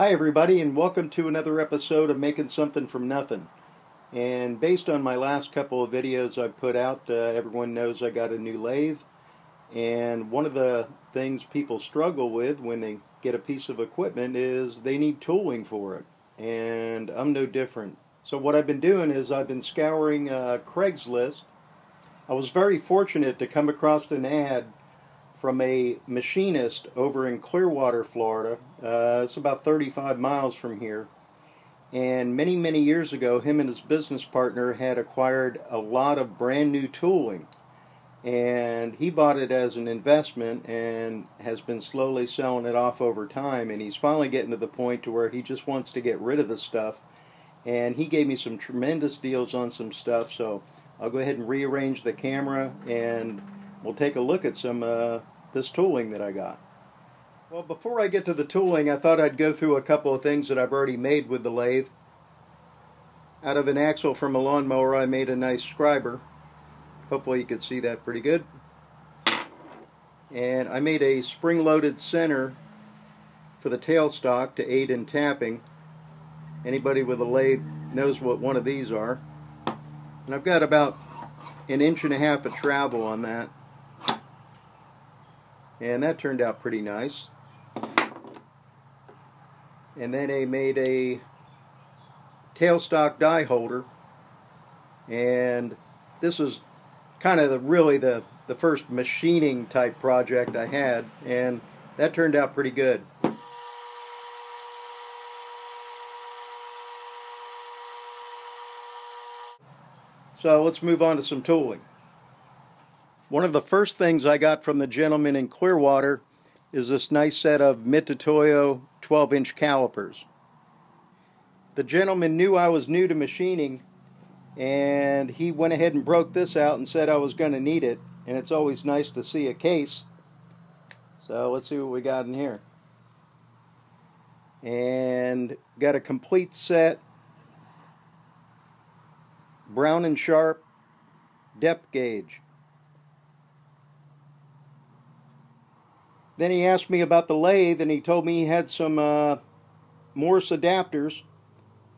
Hi everybody, and welcome to another episode of Making Something From Nothing. And based on my last couple of videos I've put out, everyone knows I got a new lathe. And one of the things people struggle with when they get a piece of equipment is they need tooling for it. And I'm no different. So what I've been doing is I've been scouring Craigslist. I was very fortunate to come across an ad from a machinist over in Clearwater, Florida. It's about 35 miles from here. And many, many years ago, him and his business partner had acquired a lot of brand new tooling. And he bought it as an investment and has been slowly selling it off over time. And he's finally getting to the point to where he just wants to get rid of the stuff. And he gave me some tremendous deals on some stuff. So I'll go ahead and rearrange the camera and we'll take a look at some this tooling that I got. Well, before I get to the tooling, I thought I'd go through a couple of things that I've already made with the lathe. Out of an axle from a lawnmower, I made a nice scriber. Hopefully you can see that pretty good. And I made a spring-loaded center for the tailstock to aid in tapping. Anybody with a lathe knows what one of these are. And I've got about an inch and a half of travel on that. And that turned out pretty nice. And then I made a tailstock die holder, and this was kind of really the first machining type project I had, and that turned out pretty good. So let's move on to some tooling. One of the first things I got from the gentleman in Clearwater is this nice set of Mitutoyo 12-inch calipers. The gentleman knew I was new to machining, and he went ahead and broke this out and said I was going to need it, and it's always nice to see a case. So let's see what we got in here. And got a complete set. Brown and Sharpe depth gauge. Then he asked me about the lathe, and he told me he had some Morse adapters. It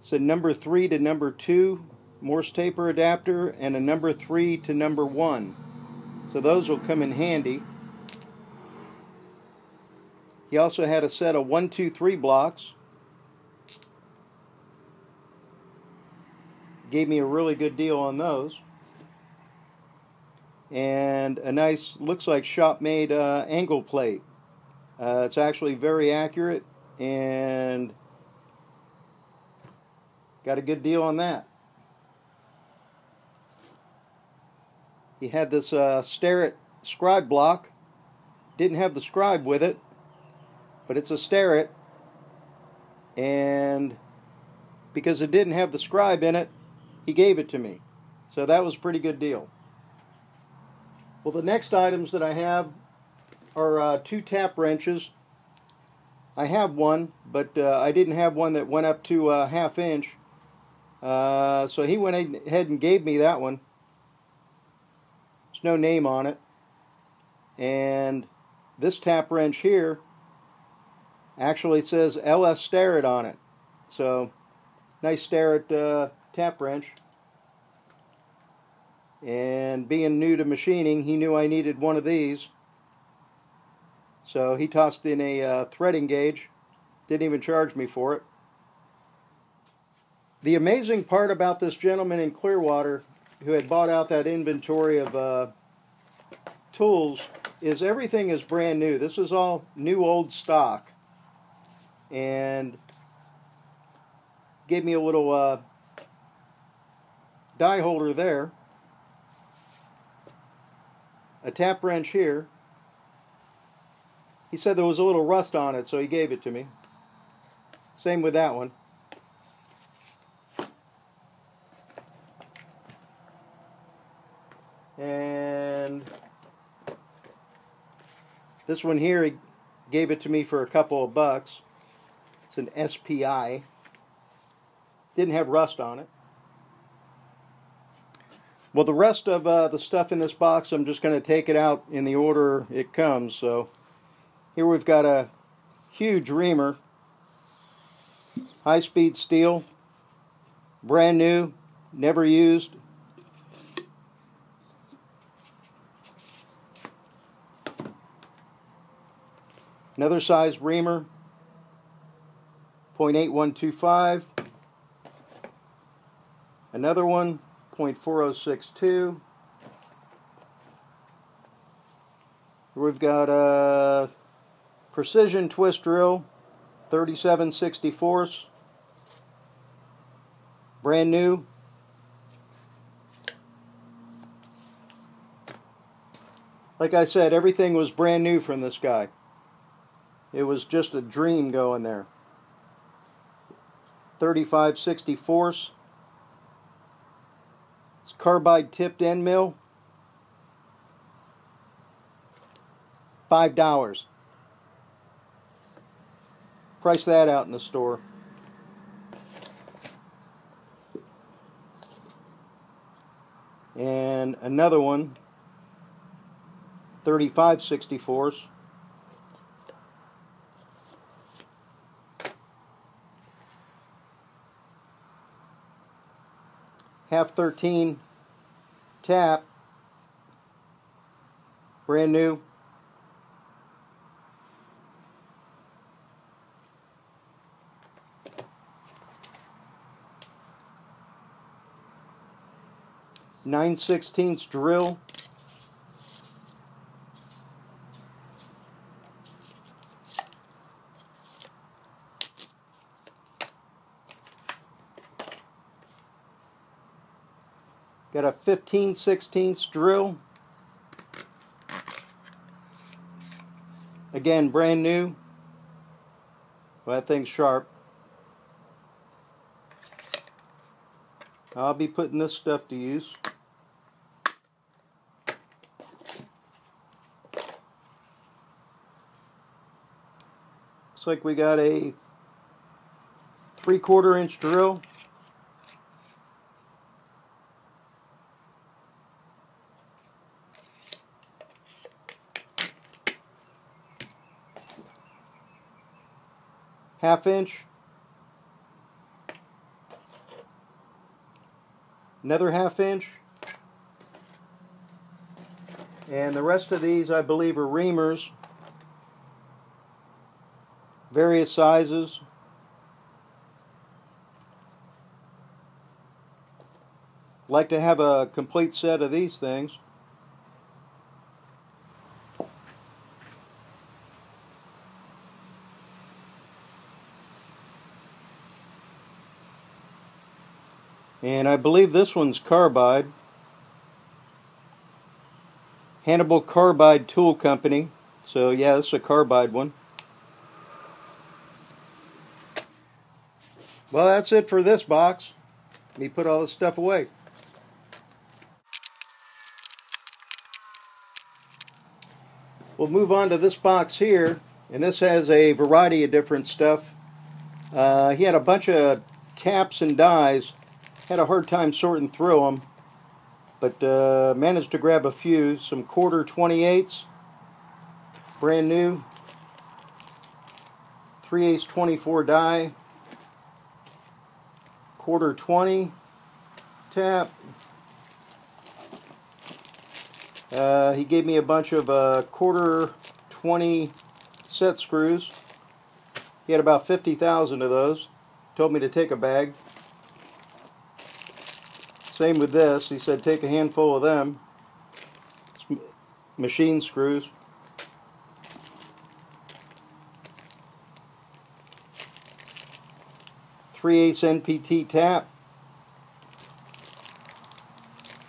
said number 3 to number 2 Morse taper adapter and a number 3 to number 1. So those will come in handy. He also had a set of 1, 2, 3 blocks. Gave me a really good deal on those. And a nice, looks like shop-made angle plate. It's actually very accurate, and got a good deal on that. He had this Starrett scribe block. Didn't have the scribe with it, but it's a Starrett, and because it didn't have the scribe in it, he gave it to me. So that was a pretty good deal. Well, the next items that I have are two tap wrenches. I have one, but I didn't have one that went up to a half inch. So he went ahead and gave me that one. There's no name on it. And this tap wrench here actually says LS Starrett on it. So nice Starrett tap wrench. And being new to machining, he knew I needed one of these, so he tossed in a threading gauge. Didn't even charge me for it. The amazing part about this gentleman in Clearwater who had bought out that inventory of tools is everything is brand new. This is all new old stock, and gave me a little die holder there, a tap wrench here. He said there was a little rust on it, so he gave it to me. Same with that one. And this one here, he gave it to me for a couple of bucks. It's an SPI. Didn't have rust on it. Well, the rest of the stuff in this box, I'm just going to take it out in the order it comes. So here we've got a huge reamer. high-speed steel, brand new, never used. Another size reamer, 0.8125. Another one, 0.4062. We've got a precision twist drill, 37/64, brand new. Like I said, everything was brand new from this guy. It was just a dream going there. 35/64. It's carbide tipped end mill. $5. Price that out in the store. And another one, 35/64s. Half 13 tap, brand new. Nine 16ths drill. Got a 15/16ths drill. Again, brand new. Well, that thing's sharp. I'll be putting this stuff to use. Looks like we got a 3/4 inch drill, half-inch, another half-inch, and the rest of these I believe are reamers. Various sizes. Like to have a complete set of these things. And I believe this one's carbide. Hannibal Carbide Tool Company. So yeah, it's a carbide one. Well, that's it for this box. Let me put all this stuff away. We'll move on to this box here, and this has a variety of different stuff. He had a bunch of taps and dies. Had a hard time sorting through them, but managed to grab a few. Some quarter 28s, brand new. 3/8 24 die. Quarter 20 tap. He gave me a bunch of quarter 20 set screws. He had about 50,000 of those. Told me to take a bag. Same with this. He said take a handful of them. It's machine screws. .3/8 NPT tap.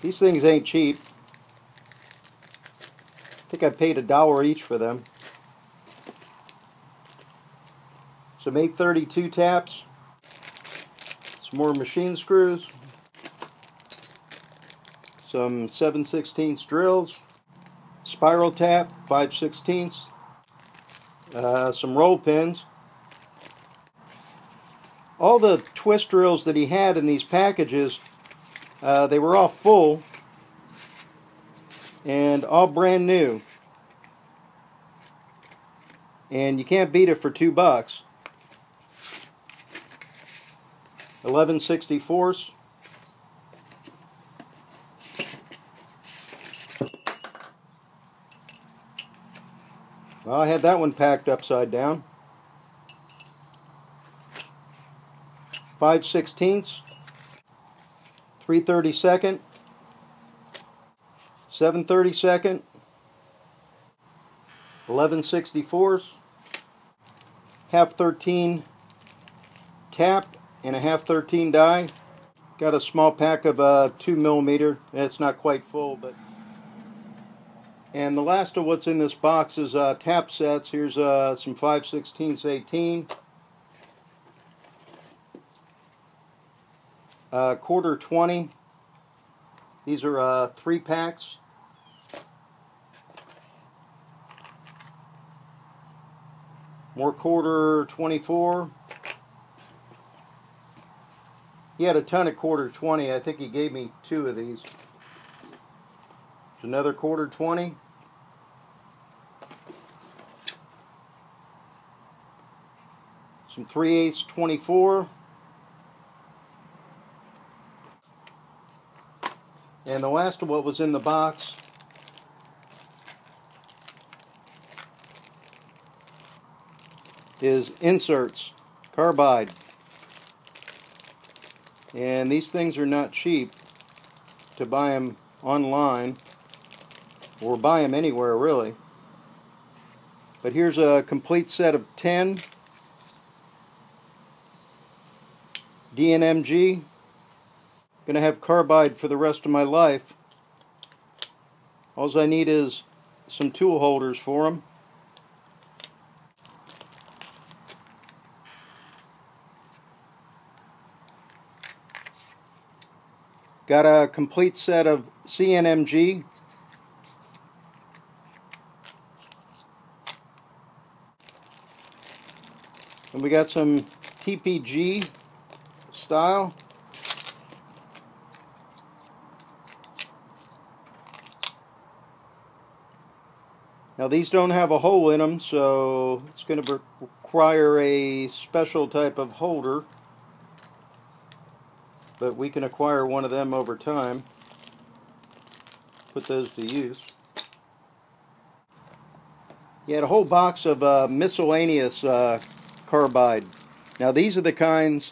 These things ain't cheap. I think I paid $1 each for them. Some 832 taps. Some more machine screws. Some 7/16 drills. Spiral tap, 5/16. Some roll pins. All the twist drills that he had in these packages, they were all full and all brand new. And you can't beat it for $2. 11/64. Well, I had that one packed upside down. 5/16, 3/32, 7/32, 11/64, 1/2 13 tap, and a 1/2 13 die. Got a small pack of 2 millimeter. It's not quite full, but. And the last of what's in this box is tap sets. Here's some 5/16, 18, 1/4 20. These are 3 packs. More 1/4 24. He had a ton of 1/4 20. I think he gave me 2 of these. There's another 1/4 20. Some 3/8 24. And the last of what was in the box is inserts, carbide. And these things are not cheap to buy them online or buy them anywhere really. But here's a complete set of 10 DNMG. Gonna have carbide for the rest of my life. All I need is some tool holders for them. Got a complete set of CNMG. And we got some TPG style. Now these don't have a hole in them, so it's going to require a special type of holder, but we can acquire one of them over time, put those to use. You had a whole box of miscellaneous carbide. Now these are the kinds,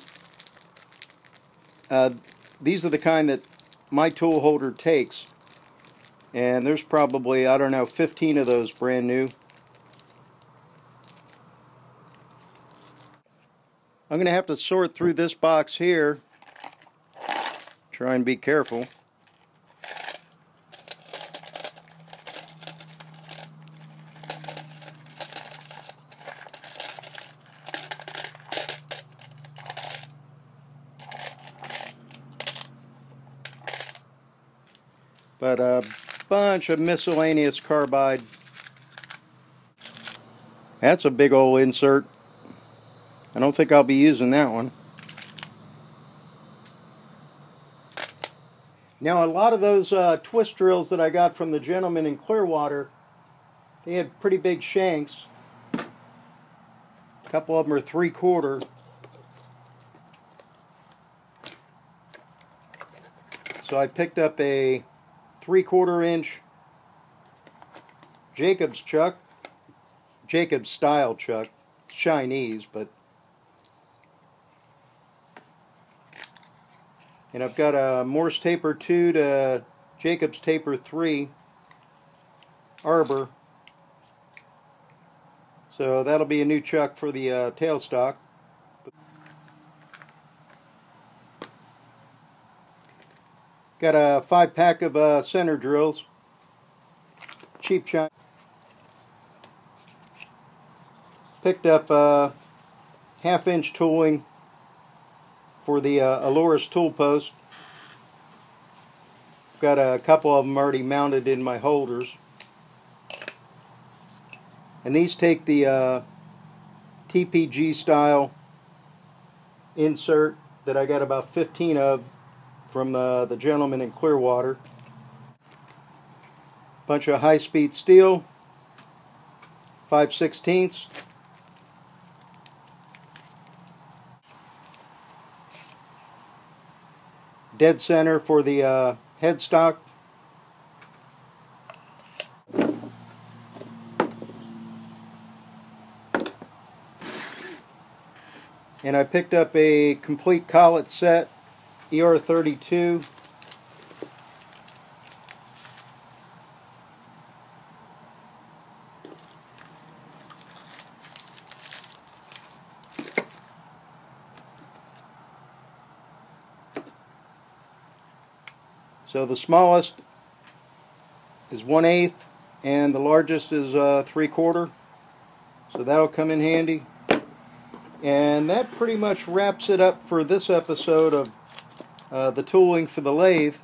these are the kind that my tool holder takes. And there's probably, I don't know, 15 of those brand new. I'm going to have to sort through this box here. Try and be careful. But, bunch of miscellaneous carbide. That's a big old insert. I don't think I'll be using that one. Now a lot of those twist drills that I got from the gentleman in Clearwater, they had pretty big shanks. A couple of them are 3/4. So I picked up a 3/4 inch Jacobs chuck, Jacobs style chuck, it's Chinese, but. And I've got a Morse taper 2 to Jacobs taper 3 arbor. So that'll be a new chuck for the tailstock. Got a 5-pack of center drills, cheap China. Picked up 1/2 inch tooling for the Aloris tool post. Got a couple of them already mounted in my holders. And these take the TPG style insert that I got about 15 of. From the gentleman in Clearwater. Bunch of high-speed steel, 5/16. dead center for the headstock. And I picked up a complete collet set, ER 32. So the smallest is 1/8 and the largest is 3/4. So that'll come in handy. And that pretty much wraps it up for this episode of the tooling for the lathe.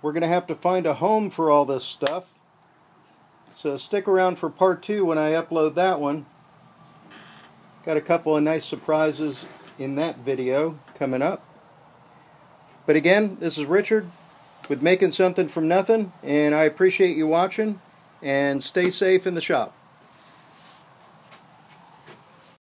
We're going to have to find a home for all this stuff. So stick around for part 2 when I upload that one. Got a couple of nice surprises in that video coming up. But again, this is Richard with Making Something From Nothing, and I appreciate you watching, and stay safe in the shop.